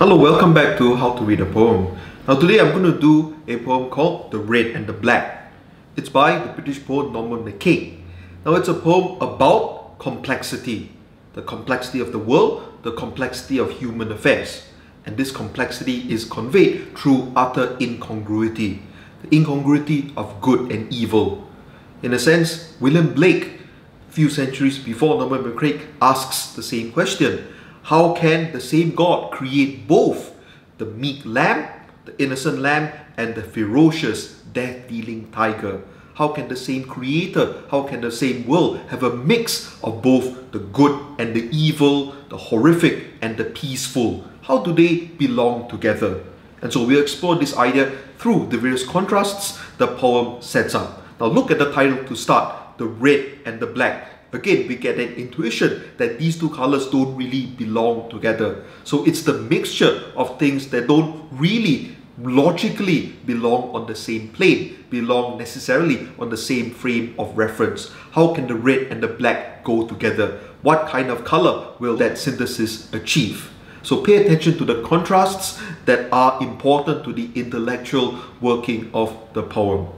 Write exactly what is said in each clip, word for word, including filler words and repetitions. Hello, welcome back to How to Read a Poem. Now today I'm going to do a poem called The Red and the Black. It's by the British poet Norman MacCaig. Now it's a poem about complexity. The complexity of the world, the complexity of human affairs. And this complexity is conveyed through utter incongruity. The incongruity of good and evil. In a sense, William Blake, a few centuries before Norman MacCaig, asks the same question. How can the same God create both the meek lamb, the innocent lamb, and the ferocious, death-dealing tiger? How can the same creator, how can the same world have a mix of both the good and the evil, the horrific and the peaceful? How do they belong together? And so we'll explore this idea through the various contrasts the poem sets up. Now look at the title to start, The Red and the Black. Again, we get an intuition that these two colors don't really belong together. So it's the mixture of things that don't really logically belong on the same plane, belong necessarily on the same frame of reference. How can the red and the black go together? What kind of color will that synthesis achieve? So pay attention to the contrasts that are important to the intellectual working of the poem.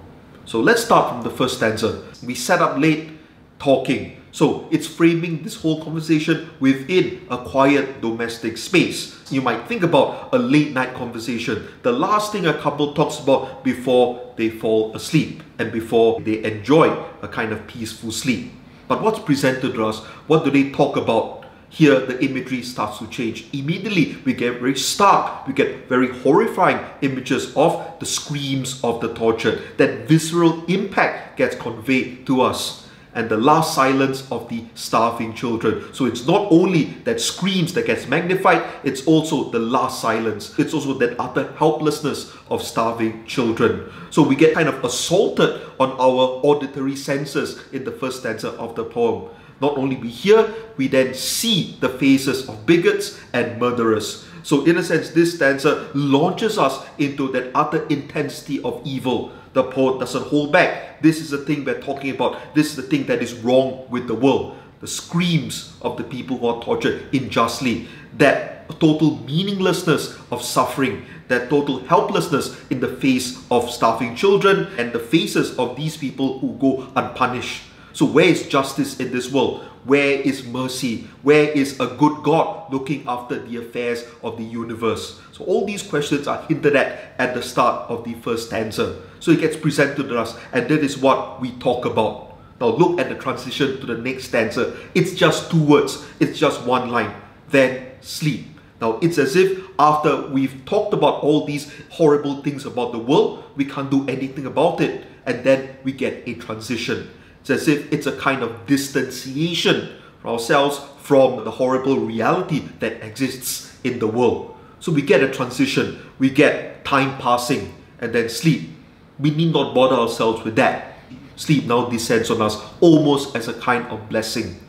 So let's start from the first stanza. We sat up late talking. So it's framing this whole conversation within a quiet domestic space. You might think about a late night conversation, the last thing a couple talks about before they fall asleep and before they enjoy a kind of peaceful sleep. But what's presented to us? What do they talk about? Here the imagery starts to change. Immediately we get very stark, we get very horrifying images of the screams of the tortured. That visceral impact gets conveyed to us. And the last silence of the starving children. So it's not only that screams that gets magnified, it's also the last silence. It's also that utter helplessness of starving children. So we get kind of assaulted on our auditory senses in the first stanza of the poem. Not only we hear, we then see the faces of bigots and murderers. So in a sense, this stanza launches us into that utter intensity of evil. The poet doesn't hold back. This is the thing we're talking about. This is the thing that is wrong with the world. The screams of the people who are tortured unjustly. That total meaninglessness of suffering. That total helplessness in the face of starving children and the faces of these people who go unpunished. So where is justice in this world? Where is mercy? Where is a good God looking after the affairs of the universe? So all these questions are hinted at at the start of the first stanza. So it gets presented to us, and that is what we talk about. Now look at the transition to the next stanza. It's just two words. It's just one line. Then sleep. Now it's as if after we've talked about all these horrible things about the world, we can't do anything about it. And then we get a transition. It's as if it's a kind of distanciation for ourselves from the horrible reality that exists in the world. So we get a transition, we get time passing, and then sleep. We need not bother ourselves with that. Sleep now descends on us almost as a kind of blessing.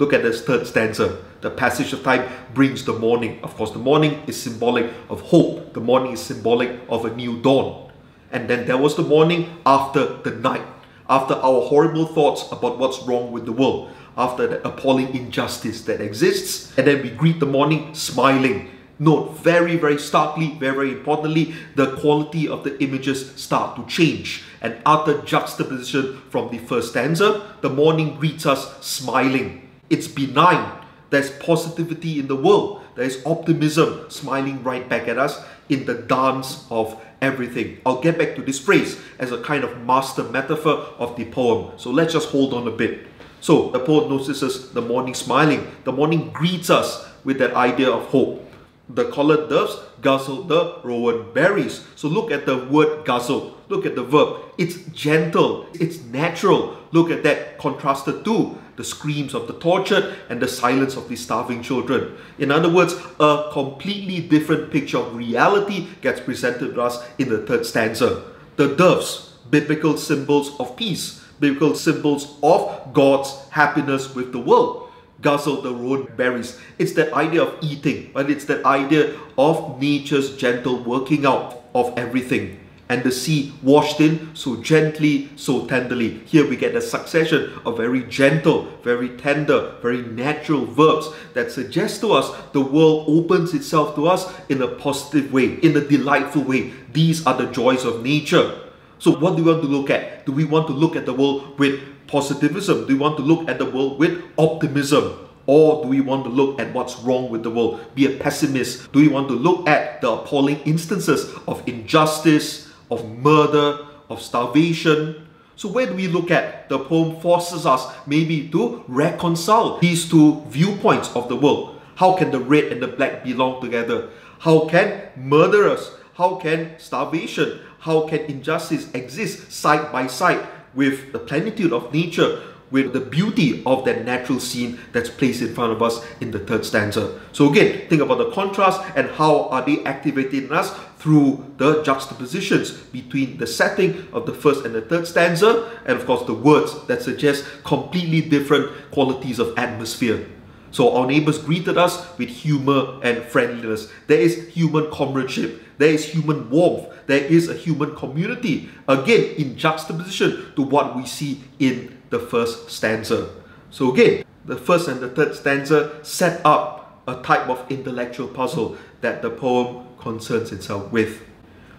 Look at this third stanza. The passage of time brings the morning. Of course, the morning is symbolic of hope. The morning is symbolic of a new dawn. And then there was the morning after the night. After our horrible thoughts about what's wrong with the world, after the appalling injustice that exists, and then we greet the morning smiling. Note very, very starkly, very, very importantly, the quality of the images start to change. An utter juxtaposition from the first stanza, the morning greets us smiling. It's benign. There's positivity in the world. There's optimism smiling right back at us in the dance of everything. I'll get back to this phrase as a kind of master metaphor of the poem. So let's just hold on a bit. So the poet notices the morning smiling. The morning greets us with that idea of hope. The collared doves guzzle the rowan berries. So look at the word guzzle. Look at the verb. It's gentle. It's natural. Look at that contrasted to the screams of the tortured and the silence of the starving children. In other words, a completely different picture of reality gets presented to us in the third stanza. The doves, biblical symbols of peace, biblical symbols of God's happiness with the world. Guzzle the rowan berries. It's that idea of eating, but it's that idea of nature's gentle working out of everything. and the sea washed in so gently, so tenderly. Here we get a succession of very gentle, very tender, very natural verbs that suggest to us the world opens itself to us in a positive way, in a delightful way. These are the joys of nature. So what do we want to look at? Do we want to look at the world with positivism? Do we want to look at the world with optimism? Or do we want to look at what's wrong with the world? Be a pessimist. Do we want to look at the appalling instances of injustice, of murder, of starvation? So where do we look at? The poem forces us maybe to reconcile these two viewpoints of the world. How can the red and the black belong together? How can murderers, how can starvation, how can injustice exist side by side with the plenitude of nature, with the beauty of that natural scene that's placed in front of us in the third stanza? So again, think about the contrast and how are they activated in us through the juxtapositions between the setting of the first and the third stanza, and of course the words that suggest completely different qualities of atmosphere. So our neighbors greeted us with humor and friendliness. There is human comradeship. There is human warmth. There is a human community. Again, in juxtaposition to what we see in the first stanza. So again, the first and the third stanza set up a type of intellectual puzzle that the poem concerns itself with.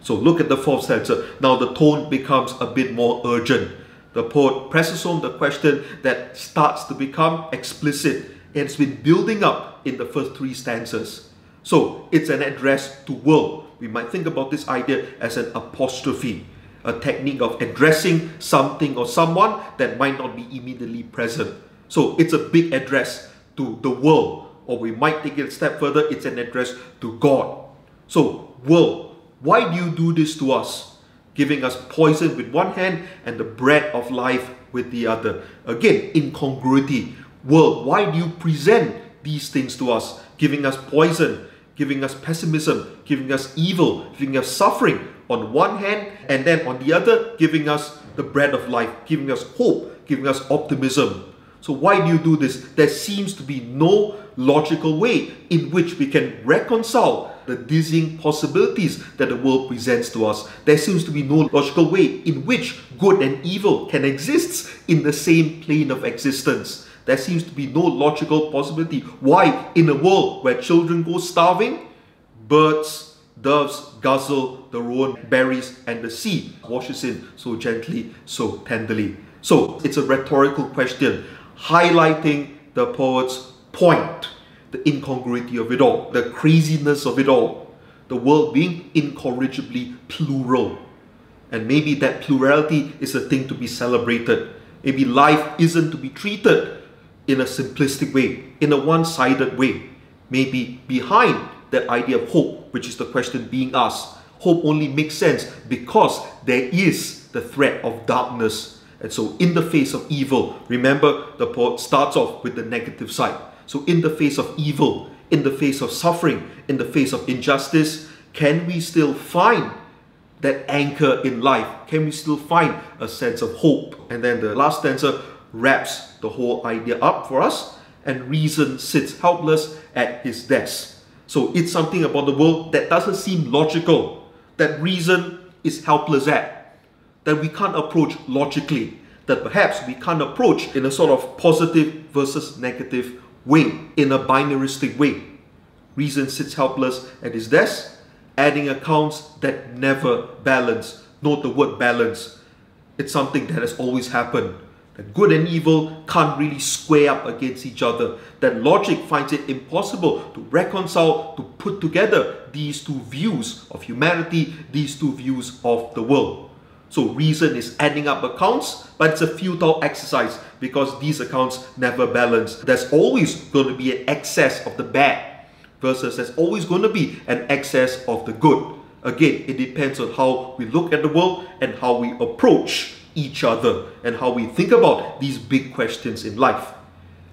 So look at the fourth stanza. Now the tone becomes a bit more urgent. The poet presses home the question that starts to become explicit. It's been building up in the first three stanzas. So it's an address to world. We might think about this idea as an apostrophe, a technique of addressing something or someone that might not be immediately present. So it's a big address to the world, or we might take it a step further, it's an address to God. So, world, why do you do this to us? Giving us poison with one hand and the bread of life with the other. Again, incongruity. World, why do you present these things to us? Giving us poison, giving us pessimism, giving us evil, giving us suffering on one hand, and then on the other, giving us the bread of life, giving us hope, giving us optimism. So why do you do this? There seems to be no logical way in which we can reconcile the dizzying possibilities that the world presents to us. There seems to be no logical way in which good and evil can exist in the same plane of existence. There seems to be no logical possibility. Why, in a world where children go starving, birds, doves guzzle the rowan berries and the sea washes in so gently, so tenderly. So it's a rhetorical question highlighting the poet's point, the incongruity of it all, the craziness of it all, the world being incorrigibly plural. And maybe that plurality is a thing to be celebrated. Maybe life isn't to be treated in a simplistic way, in a one-sided way. Maybe behind that idea of hope, which is the question being asked, hope only makes sense because there is the threat of darkness. And so in the face of evil, remember the poet starts off with the negative side. So in the face of evil, in the face of suffering, in the face of injustice, can we still find that anchor in life? Can we still find a sense of hope? And then the last stanza wraps the whole idea up for us, and reason sits helpless at his desk. So it's something about the world that doesn't seem logical, that reason is helpless at, that we can't approach logically, that perhaps we can't approach in a sort of positive versus negative way, in a binaristic way. Reason sits helpless at his desk, adding accounts that never balance. Note the word balance. It's something that has always happened. That good and evil can't really square up against each other. That logic finds it impossible to reconcile, to put together these two views of humanity, these two views of the world. So reason is adding up accounts, but it's a futile exercise because these accounts never balance. There's always going to be an excess of the bad versus there's always going to be an excess of the good. Again, it depends on how we look at the world and how we approach each other and how we think about these big questions in life.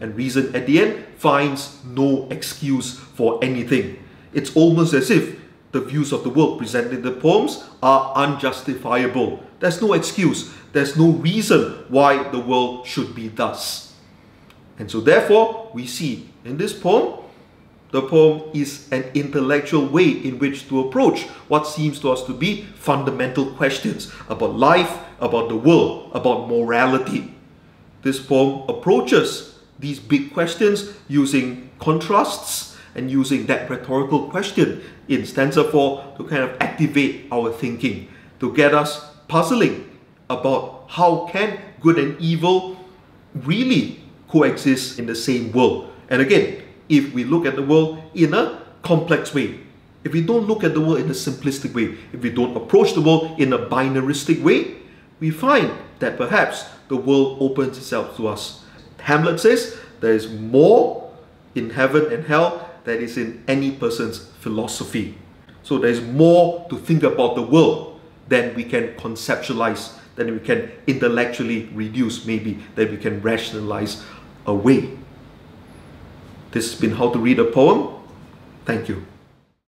And reason at the end finds no excuse for anything. It's almost as if the views of the world presented in the poems are unjustifiable. There's no excuse. There's no reason why the world should be thus. And so therefore we see in this poem The poem is an intellectual way in which to approach what seems to us to be fundamental questions about life, about the world, about morality. This poem approaches these big questions using contrasts and using that rhetorical question in stanza four to kind of activate our thinking, to get us puzzling about how can good and evil really coexist in the same world. And again, if we look at the world in a complex way, if we don't look at the world in a simplistic way, if we don't approach the world in a binaristic way, we find that perhaps the world opens itself to us. Hamlet says there is more in heaven and hell than is in any person's philosophy. So there is more to think about the world than we can conceptualize, than we can intellectually reduce, maybe, than we can rationalize away. This has been How to Read a Poem. Thank you.